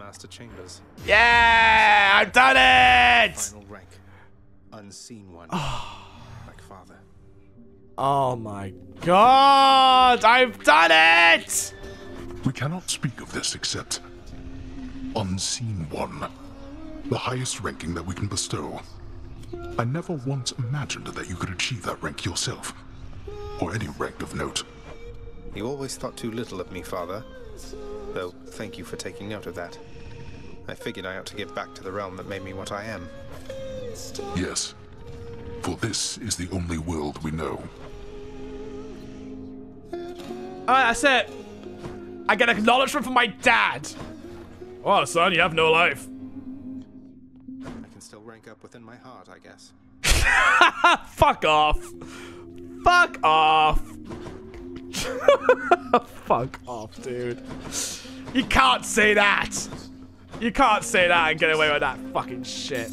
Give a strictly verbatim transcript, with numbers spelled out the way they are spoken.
Master Chambers. Yeah, I've done it! Final rank, Unseen One, like father. Oh my God, I've done it! We cannot speak of this except Unseen One, the highest ranking that we can bestow. I never once imagined that you could achieve that rank yourself, or any rank of note. You always thought too little of me, Father. Though, thank you for taking note of that. I figured I ought to give back to the realm that made me what I am. Yes, for this is the only world we know. Alright, that's it. I get acknowledgement from my dad. Oh, son, you have no life. I can still rank up within my heart, I guess. Fuck off. Fuck off. Fuck off, dude. You can't say that. You can't say that and get away with that fucking shit.